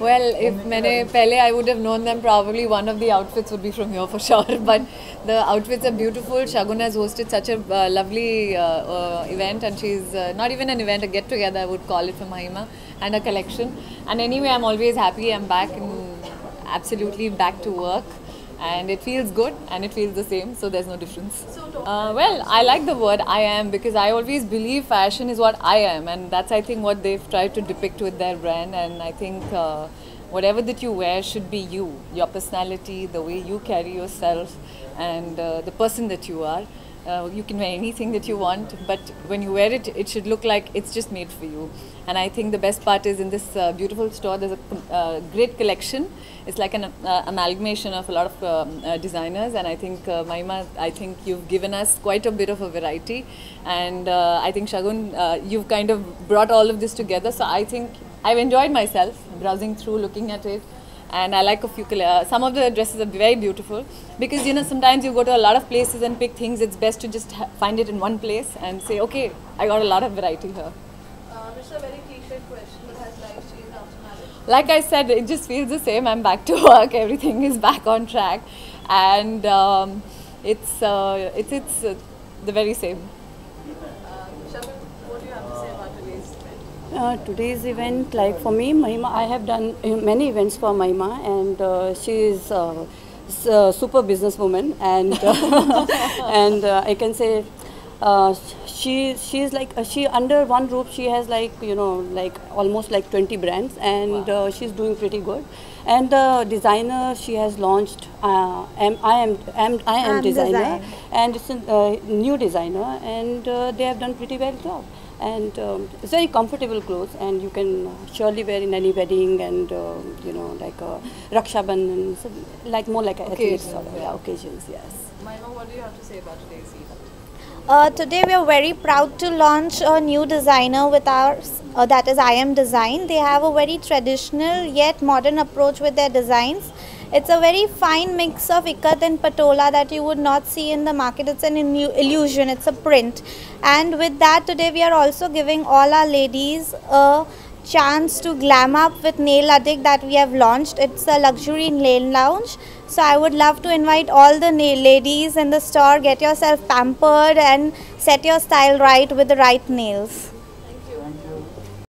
Well, if I would have known them, probably one of the outfits would be from here for sure. But the outfits are beautiful. Shagun has hosted such a lovely event, and she's not even an event, a get together I would call it for Mahima, and a collection. And anyway, I'm always happy I'm back and absolutely back to work. And it feels good and it feels the same, so there's no difference. Well, I like the word I am because I always believe fashion is what I am, and that's, I think, what they've tried to depict with their brand. And I think whatever that you wear should be you, your personality, the way you carry yourself, and the person that you are. You can wear anything that you want, but when you wear it, it should look like it's just made for you. And I think the best part is in this beautiful store, there's a great collection. It's like an amalgamation of a lot of designers, and I think Mahima, I think you've given us quite a bit of a variety, and I think Shagun, you've kind of brought all of this together. So I think I've enjoyed myself browsing through, looking at it. And I like a few colors. Some of the dresses are very beautiful because, you know, sometimes you go to a lot of places and pick things. It's best to just find it in one place and say, okay, I got a lot of variety here. This is a very cliche question, but has life changed after marriage? Like I said, it just feels the same. I'm back to work. Everything is back on track, and it's the very same. Shagun, what do you have to say about today's event? Today's event, like for me, Mahima, I have done many events for Mahima, and she is a super businesswoman, and and I can say she's like she under one roof she has like, you know, like almost like 20 brands, and wow. She's doing pretty good, and the designer she has launched I am Designer, and it's a new designer, and they have done pretty well job. And it's very comfortable clothes, and you can surely wear in any wedding, and you know, like Raksha Bandhan, so like more like occasions, sort of, yeah, occasions. Yes. Mahima, what do you have to say about today's event? Today we are very proud to launch a new designer with ours, that is I am Design. They have a very traditional yet modern approach with their designs. It's a very fine mix of ikat and patola that you would not see in the market. It's an illusion, it's a print. And with that, today we are also giving all our ladies a chance to glam up with Nail Addict that we have launched. It's a luxury nail lounge. So I would love to invite all the ladies in the store, get yourself pampered and set your style right with the right nails.